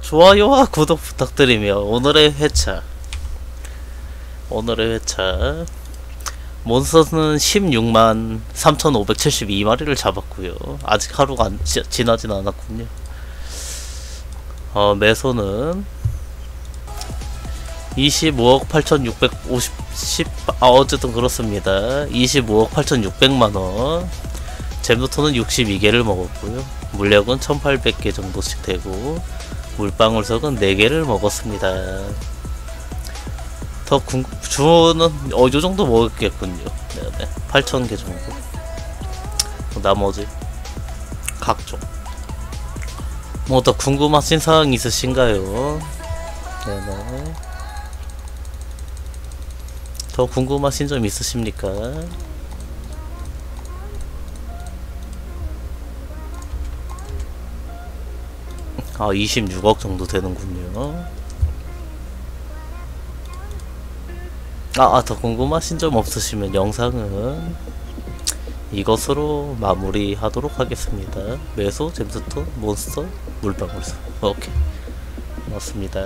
좋아요와 구독 부탁드리며 오늘의 회차 몬스터는 16만 3,572마리를 잡았구요. 아직 하루가 지나진 않았군요. 메소는 25억 8,650... 어쨌든 그렇습니다. 25억 8,600만원. 젬스톤은 62개를 먹었구요. 물약은 1,800개 정도씩 되고 물방울석은 4개를 먹었습니다. 주어는 요정도 먹었겠군요. 네네. 8,000개 정도. 나머지 각종 뭐 더 궁금하신 사항 있으신가요? 네네. 더 궁금하신 점 있으십니까? 아, 26억 정도 되는군요. 더 궁금하신 점 없으시면 영상은 이것으로 마무리 하도록 하겠습니다. 메소, 젬스톤, 몬스터, 물방울석. 오케이. 고맙습니다.